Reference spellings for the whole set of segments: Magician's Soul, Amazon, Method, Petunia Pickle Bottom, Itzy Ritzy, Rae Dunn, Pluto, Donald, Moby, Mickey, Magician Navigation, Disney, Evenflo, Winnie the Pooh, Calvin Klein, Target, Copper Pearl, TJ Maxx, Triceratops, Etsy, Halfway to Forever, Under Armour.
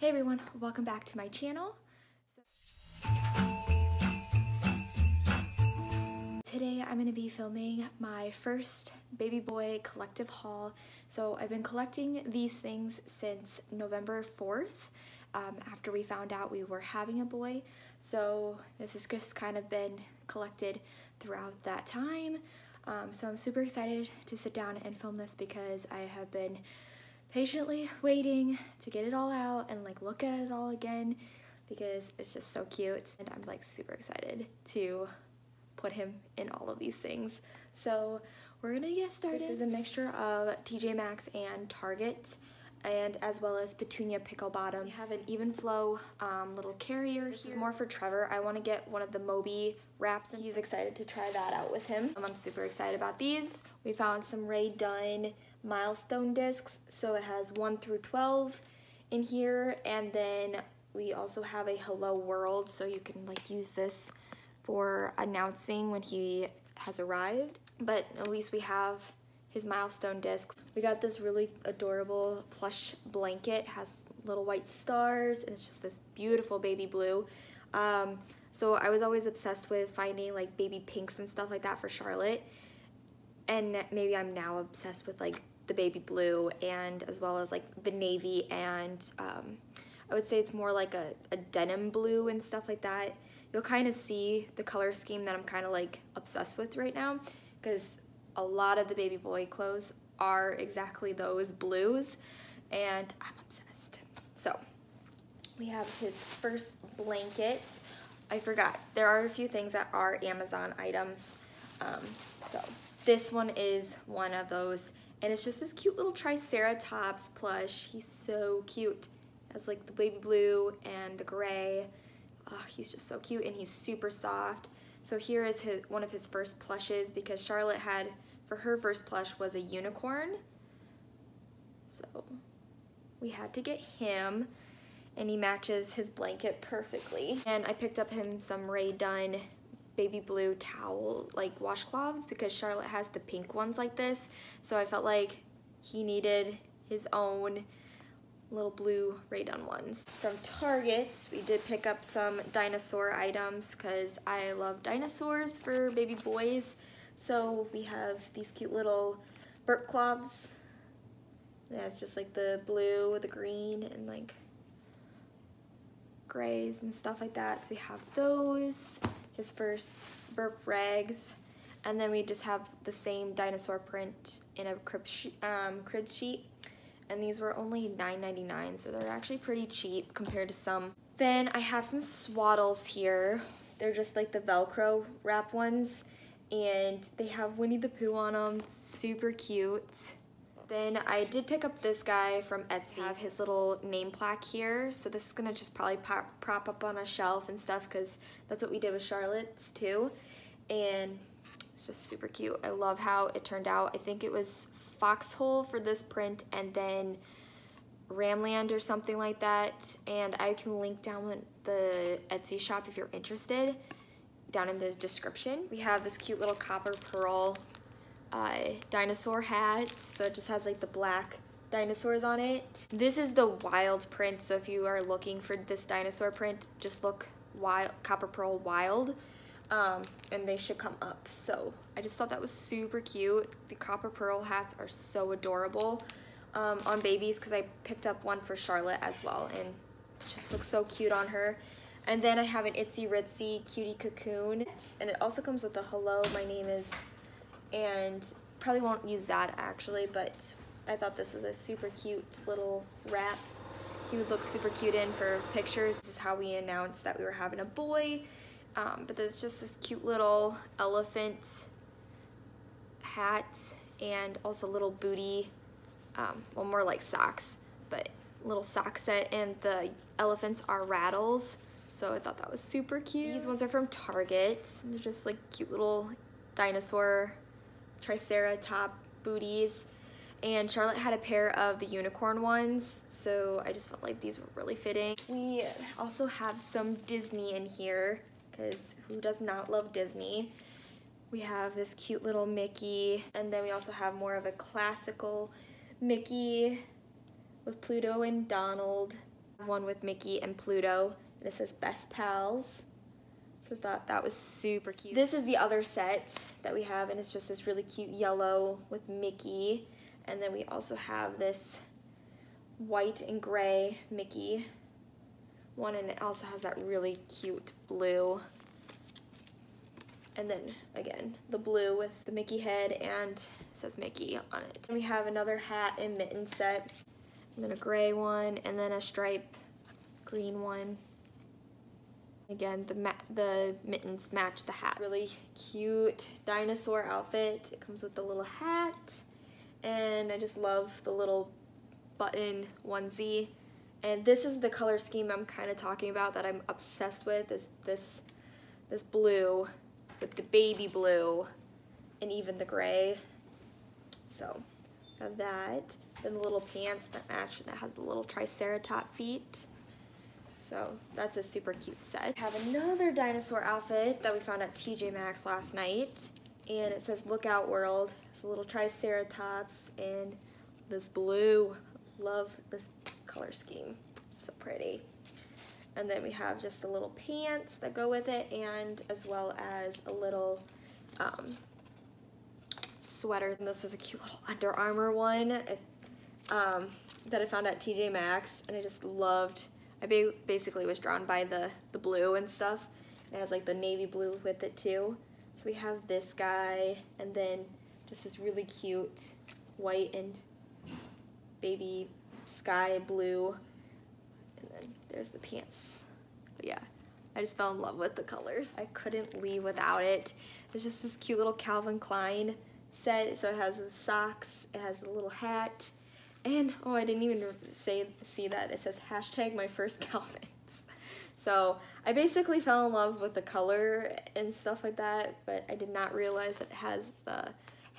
Hey everyone, welcome back to my channel. Today I'm going to be filming my first baby boy collective haul. So I've been collecting these things since November 4th after we found out we were having a boy. So this has just kind of been collected throughout that time. So I'm super excited to sit down and film this because I have been patiently waiting to get it all out and like look at it all again because it's just so cute, and I'm like super excited to put him in all of these things. So we're gonna get started. This is a mixture of TJ Maxx and Target, and as well as Petunia Pickle Bottom. We have an Evenflo little carrier. This is more for Trevor. I want to get one of the Moby wraps, and he's excited to try that out with him. I'm super excited about these. We found some Rae Dunn milestone discs, so it has 1 through 12 in here, and then we also have a Hello World, so you can like use this for announcing when he has arrived. But at least we have his milestone discs. We got this really adorable plush blanket, has little white stars, and it's just this beautiful baby blue. So I was always obsessed with finding like baby pinks and stuff like that for Charlotte, and maybe I'm now obsessed with like the baby blue, and as well as like the navy, and I would say it's more like a denim blue and stuff like that. You'll kind of see the color scheme that I'm kind of like obsessed with right now, because a lot of the baby boy clothes are exactly those blues, and I'm obsessed. So we have his first blanket. I forgot, there are a few things that are Amazon items. So this one is one of those, and it's just this cute little Triceratops plush. He's so cute. It has like the baby blue and the gray. Oh, he's just so cute, and he's super soft. So here is one of his first plushes, because Charlotte had, for her first plush, was a unicorn. So we had to get him, and he matches his blanket perfectly. And I picked up him some Rae Dunn baby blue towel, like washcloths, because Charlotte has the pink ones like this. So I felt like he needed his own little blue Rae Dunn ones. From Target, we did pick up some dinosaur items because I love dinosaurs for baby boys. So we have these cute little burp cloths. Yeah, it's just like the blue, the green, and like grays and stuff like that. So we have those, his first burp rags. And then we just have the same dinosaur print in a crib sheet. And these were only $9.99, so they're actually pretty cheap compared to some. Then I have some swaddles here. They're just like the Velcro wrap ones, and they have Winnie the Pooh on them. Super cute. Then I did pick up this guy from Etsy. I have his little name plaque here, so this is gonna just probably prop up on a shelf and stuff, because that's what we did with Charlotte's too. And it's just super cute. I love how it turned out. I think it was Foxhole for this print, and then Ramland or something like that, and I can link down the Etsy shop if you're interested down in the description. We have this cute little Copper Pearl dinosaur hat, so it just has like the black dinosaurs on it. This is the wild print, so if you are looking for this dinosaur print, just look wild, Copper Pearl wild. And they should come up. So I just thought that was super cute. The Copper Pearl hats are so adorable on babies, because I picked up one for Charlotte as well, and it just looks so cute on her. And then I have an Itzy Ritzy cutie cocoon, and it also comes with a hello, my name is, and probably won't use that actually, but I thought this was a super cute little wrap. He would look super cute in for pictures. This is how we announced that we were having a boy. But there's just this cute little elephant hat, and also little booty, well, more like socks, but little sock set, and the elephants are rattles, so I thought that was super cute. These ones are from Target, and they're just like cute little dinosaur triceratop booties, and Charlotte had a pair of the unicorn ones, so I just felt like these were really fitting. We also have some Disney in here, because who does not love Disney? We have this cute little Mickey, and then we also have more of a classical Mickey with Pluto and Donald. One with Mickey and Pluto. This is Best Pals. So I thought that was super cute. This is the other set that we have, and it's just this really cute yellow with Mickey. And then we also have this white and gray Mickey one, and it also has that really cute blue. And then again, the blue with the Mickey head and it says Mickey on it. And we have another hat and mitten set, and then a gray one, and then a stripe green one. Again, the mittens match the hat. Really cute dinosaur outfit. It comes with the little hat, and I just love the little button onesie. And this is the color scheme I'm kind of talking about that I'm obsessed with, is this blue with the baby blue and even the gray. So have that, then the little pants that match, that has the little triceratop feet. So that's a super cute set. We have another dinosaur outfit that we found at TJ Maxx last night, and it says Look Out World. It's a little triceratops and this blue. Love this color scheme, so pretty. And then we have just the little pants that go with it, and as well as a little sweater. And this is a cute little Under Armour one that I found at TJ Maxx, and I just loved. I basically was drawn by the blue and stuff. It has like the navy blue with it too. So we have this guy, and then just this really cute white and baby sky blue. And then there's the pants. But yeah, I just fell in love with the colors. I couldn't leave without it. It's just this cute little Calvin Klein set. So it has the socks, it has the little hat, and oh, I didn't even see that. It says hashtag my first Calvins. So I basically fell in love with the color and stuff like that, but I did not realize it has the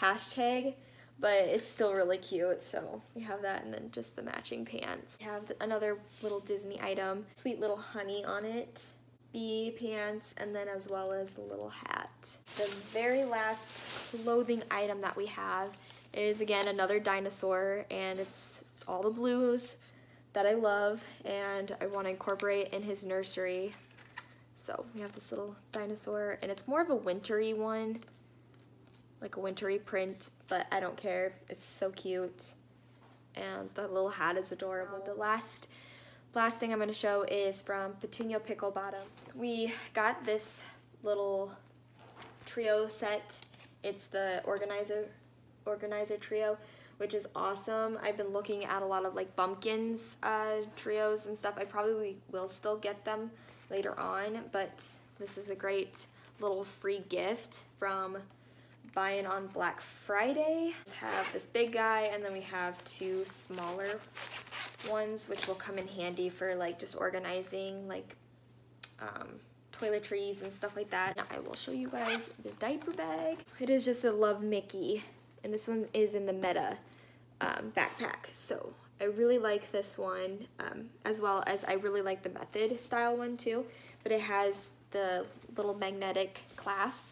hashtag. But it's still really cute, so we have that, and then just the matching pants. We have another little Disney item, Sweet Little Honey on it, bee pants, and then as well as a little hat. The very last clothing item that we have is, again, another dinosaur, and it's all the blues that I love and I want to incorporate in his nursery. So we have this little dinosaur, and it's more of a wintry one, like a wintry print, but I don't care. It's so cute, and the little hat is adorable. The last thing I'm going to show is from Petunia Pickle Bottom. We got this little trio set. It's the organizer trio, which is awesome. I've been looking at a lot of like Bumpkins trios and stuff. I probably will still get them later on, but this is a great little free gift from buying on Black Friday. We have this big guy, and then we have two smaller ones, which will come in handy for like just organizing like toiletries and stuff like that. Now I will show you guys the diaper bag. It is just the Love Mickey, and this one is in the Meta backpack. So I really like this one, as well as I really like the Method style one too, but it has the little magnetic clasp.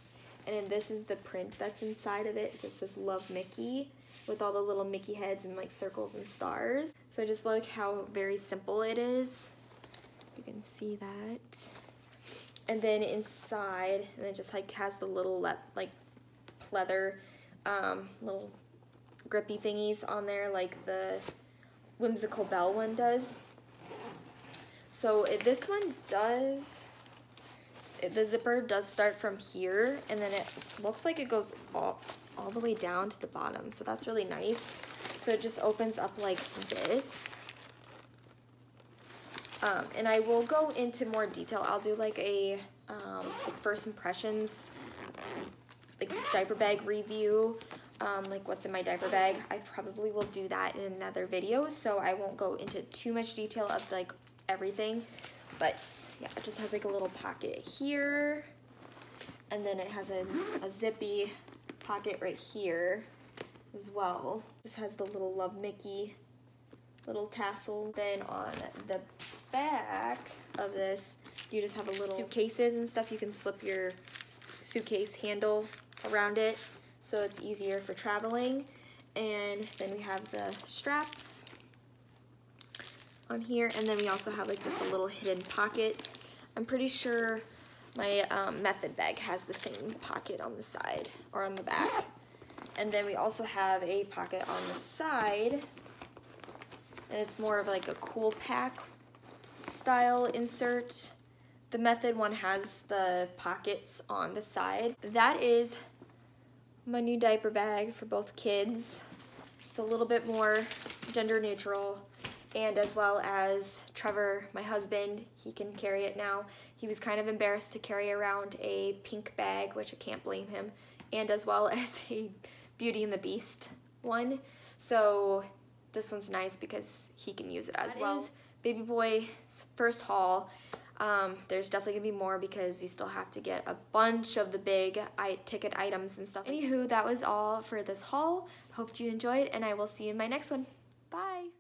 And then this is the print that's inside of it. It just says Love Mickey with all the little Mickey heads and like circles and stars. So I just like how very simple it is. You can see that. And then inside, and it just like has the little like leather little grippy thingies on there like the whimsical bell one does. So this one does. The zipper does start from here, and then it looks like it goes all the way down to the bottom, so that's really nice. So it just opens up like this, and I will go into more detail. I'll do like a like first impressions, like diaper bag review, like what's in my diaper bag. I probably will do that in another video, so I won't go into too much detail of like everything. But yeah, it just has like a little pocket here, and then it has a zippy pocket right here as well. This has the little Love Mickey little tassel. Then on the back of this, you just have a little suitcases and stuff. You can slip your suitcase handle around it, so it's easier for traveling. And then we have the straps. on here. And then we also have like this little hidden pocket. I'm pretty sure my Method bag has the same pocket on the side or on the back. And then we also have a pocket on the side, and it's more of like a cool pack style insert. The Method one has the pockets on the side. That is my new diaper bag for both kids. It's a little bit more gender neutral, and as well as Trevor, my husband, he can carry it now. He was kind of embarrassed to carry around a pink bag, which I can't blame him, and as well as a Beauty and the Beast one. So this one's nice because he can use it as well. That is baby boy's first haul. There's definitely gonna be more because we still have to get a bunch of the big ticket items and stuff. Anywho, that was all for this haul. Hope you enjoyed, and I will see you in my next one. Bye.